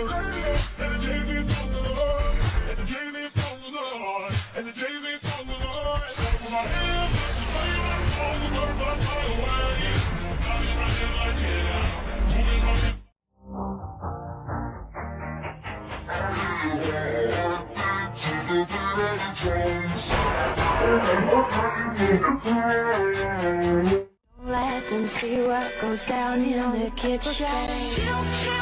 Don't let them see what goes down in the kitchen.